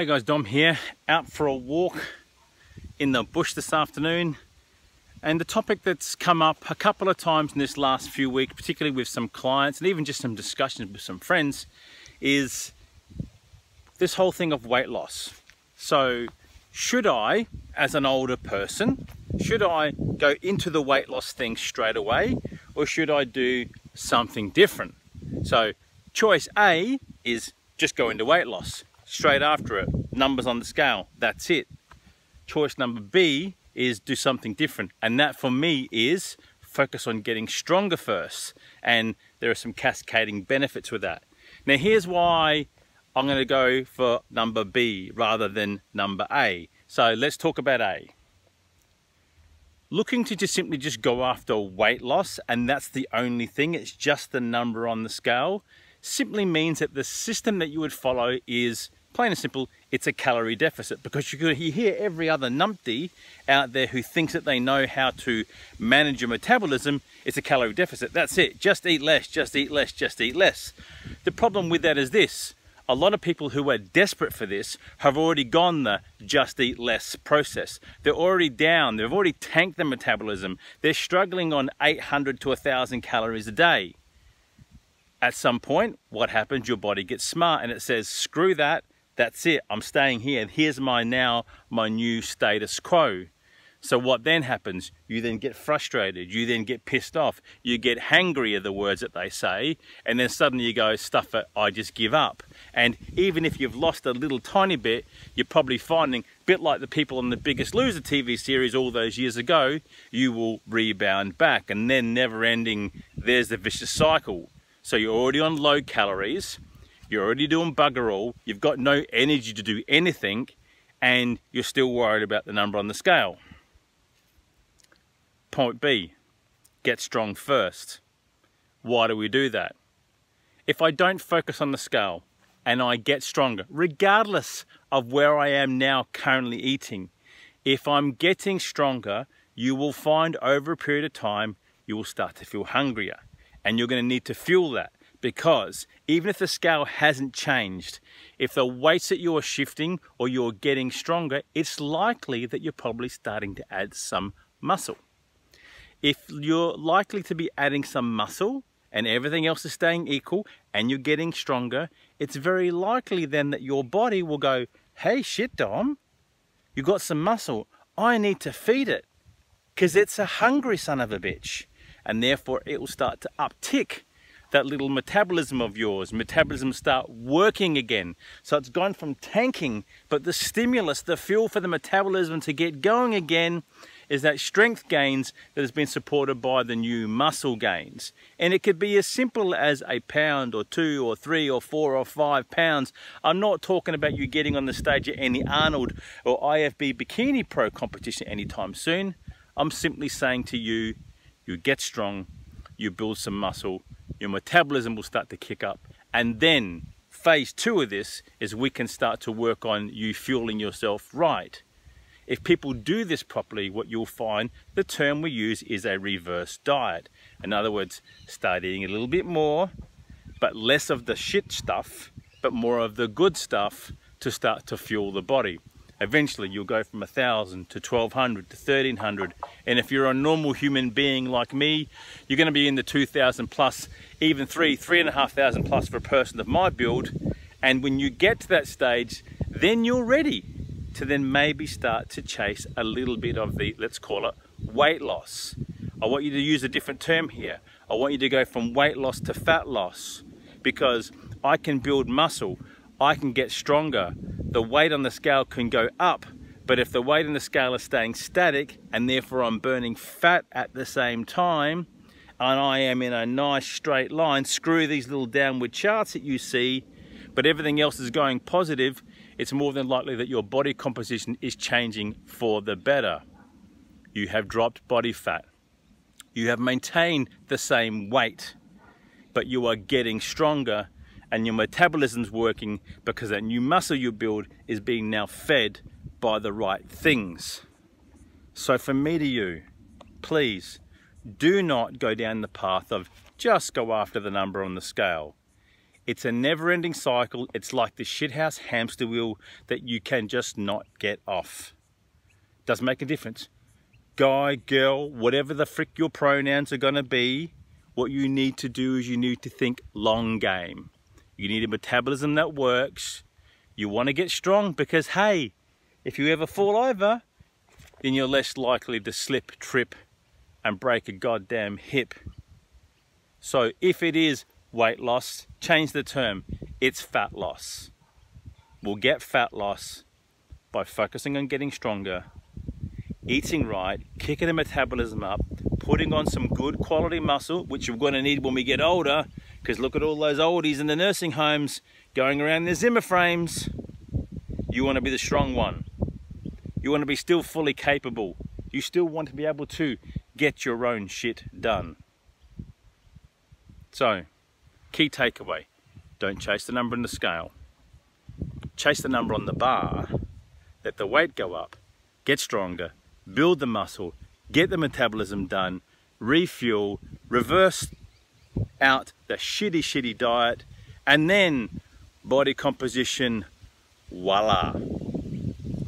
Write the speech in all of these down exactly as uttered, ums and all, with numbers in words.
Hey guys, Dom here, out for a walk in the bush this afternoon, and the topic that's come up a couple of times in this last few weeks, particularly with some clients and even just some discussions with some friends, is this whole thing of weight loss. So should I, as an older person, should I go into the weight loss thing straight away, or should I do something different? So choice A is just go into weight loss. Straight after it, numbers on the scale, that's it. Choice number B is do something different, and that for me is focus on getting stronger first, and there are some cascading benefits with that. Now here's why I'm going to go for number B rather than number A. So let's talk about A. Looking to just simply just go after weight loss, and that's the only thing, it's just the number on the scale, simply means that the system that you would follow is plain and simple, it's a calorie deficit, because you could hear every other numpty out there who thinks that they know how to manage your metabolism. It's a calorie deficit. That's it. Just eat less, just eat less, just eat less. The problem with that is this. A lot of people who are desperate for this have already gone the just eat less process. They're already down. They've already tanked their metabolism. They're struggling on eight hundred to one thousand calories a day. At some point, what happens? Your body gets smart and it says, screw that. That's it, I'm staying here, and here's my now, my new status quo. So what then happens? You then get frustrated, you then get pissed off, you get hangry are the words that they say, and then suddenly you go, stuff it, I just give up. And even if you've lost a little tiny bit, you're probably finding, a bit like the people on the Biggest Loser T V series all those years ago, you will rebound back, and then never ending, there's the vicious cycle. So you're already on low calories, you're already doing bugger all, you've got no energy to do anything, and you're still worried about the number on the scale. Point B, get strong first. Why do we do that? If I don't focus on the scale and I get stronger, regardless of where I am now currently eating, if I'm getting stronger, you will find over a period of time, you will start to feel hungrier, and you're going to need to fuel that. Because even if the scale hasn't changed, if the weights that you're shifting or you're getting stronger, it's likely that you're probably starting to add some muscle. If you're likely to be adding some muscle and everything else is staying equal and you're getting stronger, it's very likely then that your body will go, hey shit Dom, you got some muscle, I need to feed it, because it's a hungry son of a bitch. And therefore it will start to uptick that little metabolism of yours, metabolism start working again. So it's gone from tanking, but the stimulus, the fuel for the metabolism to get going again is that strength gains that has been supported by the new muscle gains. And it could be as simple as a pound or two or three or four or five pounds. I'm not talking about you getting on the stage at any Arnold or I F B Bikini Pro competition anytime soon. I'm simply saying to you, you get strong, you build some muscle, your metabolism will start to kick up, and then phase two of this is we can start to work on you fueling yourself right. If people do this properly, what you'll find, the term we use is a reverse diet. In other words, start eating a little bit more, but less of the shit stuff, but more of the good stuff to start to fuel the body. Eventually you'll go from one thousand to twelve hundred to thirteen hundred, and if you're a normal human being like me, you're going to be in the two thousand plus, even three, three and a half thousand plus for a person of my build. And when you get to that stage, then you're ready to then maybe start to chase a little bit of the, let's call it, weight loss. I want you to use a different term here. I want you to go from weight loss to fat loss, because I can build muscle, I can get stronger, the weight on the scale can go up, but if the weight on the scale is staying static and therefore I'm burning fat at the same time, and I am in a nice straight line, screw these little downward charts that you see, but everything else is going positive, it's more than likely that your body composition is changing for the better. You have dropped body fat. You have maintained the same weight, but you are getting stronger, and your metabolism's working because that new muscle you build is being now fed by the right things. So for me to you, please do not go down the path of just go after the number on the scale. It's a never-ending cycle. It's like the shithouse hamster wheel that you can just not get off. Doesn't make a difference. Guy, girl, whatever the frick your pronouns are gonna be, what you need to do is you need to think long game. You need a metabolism that works. You want to get strong because, hey, if you ever fall over, then you're less likely to slip, trip, and break a goddamn hip. So if it is weight loss, change the term. It's fat loss. We'll get fat loss by focusing on getting stronger, eating right, kicking the metabolism up, putting on some good quality muscle, which you're going to need when we get older, because look at all those oldies in the nursing homes going around their Zimmer frames. You want to be the strong one. You want to be still fully capable. You still want to be able to get your own shit done. So, key takeaway, don't chase the number on the scale. Chase the number on the bar, let the weight go up, get stronger, build the muscle, get the metabolism done, refuel, reverse out the shitty, shitty diet, and then body composition, voila.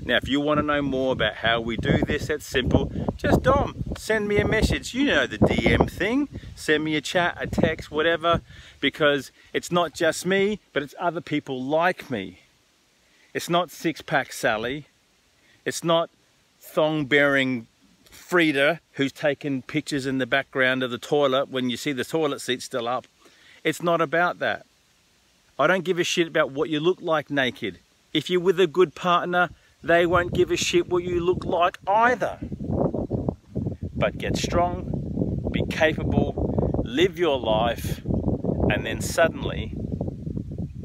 Now, if you want to know more about how we do this, that's simple. Just Dom, send me a message. You know the D M thing. Send me a chat, a text, whatever, because it's not just me, but it's other people like me. It's not six-pack Sally. It's not thong-bearing Frida, who's taken pictures in the background of the toilet when you see the toilet seat still up. It's not about that. I don't give a shit about what you look like naked. If you're with a good partner, they won't give a shit what you look like either. But get strong, be capable, live your life, and then suddenly,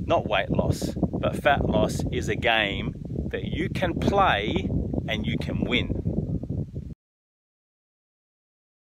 not weight loss, but fat loss is a game that you can play and you can win.